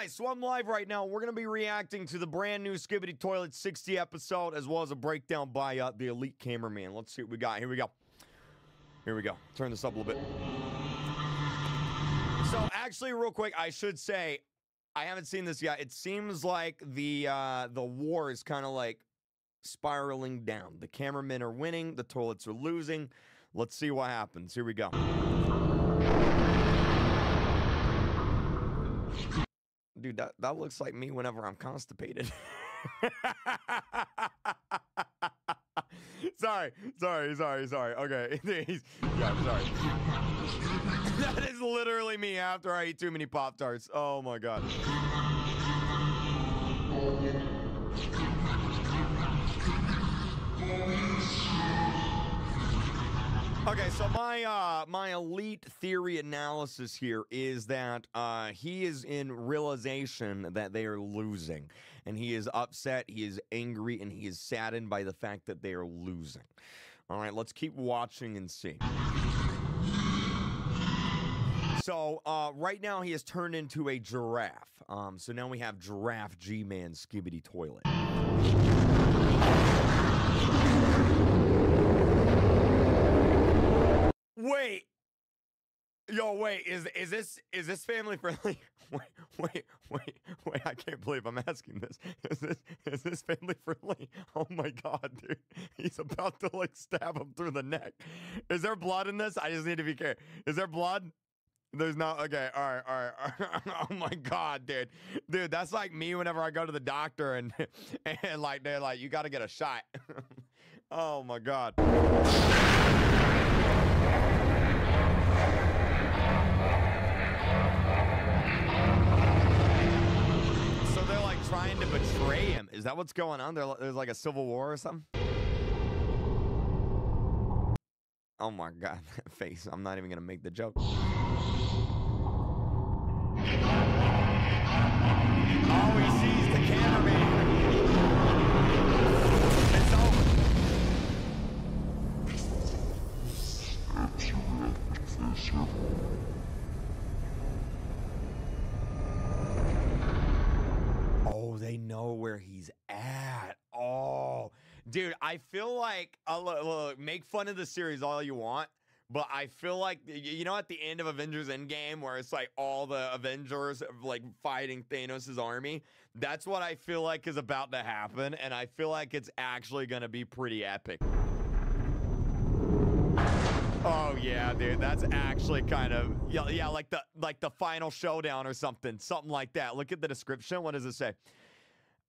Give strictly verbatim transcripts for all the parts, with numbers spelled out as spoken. guys, so I'm live right now. We're going to be reacting to the brand new Skibidi Toilet sixty episode, as well as a breakdown by uh, the elite cameraman. Let's see what we got. Here we go. Here we go. Turn this up a little bit. So, actually, real quick, I should say, I haven't seen this yet. It seems like the, uh, the war is kind of like spiraling down. The cameramen are winning. The toilets are losing. Let's see what happens. Here we go. Dude, that, that looks like me whenever I'm constipated. Sorry, sorry, sorry, sorry. Okay. Yeah, I'm sorry. That is literally me after I eat too many Pop-Tarts. Oh, my God. Okay, so my uh, my elite theory analysis here is that uh, he is in realization that they are losing, and he is upset, he is angry, and he is saddened by the fact that they are losing. All right, let's keep watching and see. So uh, right now he has turned into a giraffe. Um, so now we have Giraffe G-Man Skibidi Toilet. Wait, yo, wait, is is this is this family friendly? Wait, wait, wait, wait! I can't believe I'm asking this. Is this is this family friendly? Oh my God, dude, he's about to like stab him through the neck. Is there blood in this? I just need to be careful. Is there blood? There's not. Okay, all right, all right, all right. Oh my God, dude, dude, that's like me whenever I go to the doctor and and like they're like, you got to get a shot. Oh my God. Trying to betray him. Is that what's going on? There, there's like a civil war or something? Oh my God, that face. I'm not even gonna make the joke. Oh, he sees the cameraman. It's over. They know where he's at. Oh, dude, I feel like uh, look, look, make fun of the series all you want, but I feel like, you know, at the end of Avengers Endgame, where it's like all the Avengers like fighting Thanos' army, that's what I feel like is about to happen, and I feel like it's actually gonna be pretty epic. Oh yeah, dude, that's actually kind of, yeah, yeah, like the like the final showdown or something, something like that. Look at the description. What does it say?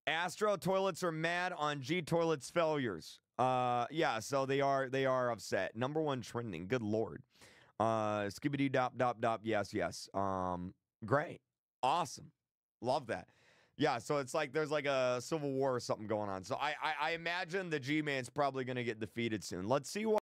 Astro toilets are mad on G toilets failures. Uh, yeah, so they are they are upset. Number one trending. Good Lord. Uh, Skibidi dop dop dop. Yes, yes. Um, great, awesome, love that. Yeah, so it's like there's like a civil war or something going on. So I I, I imagine the G-Man's probably gonna get defeated soon. Let's see what.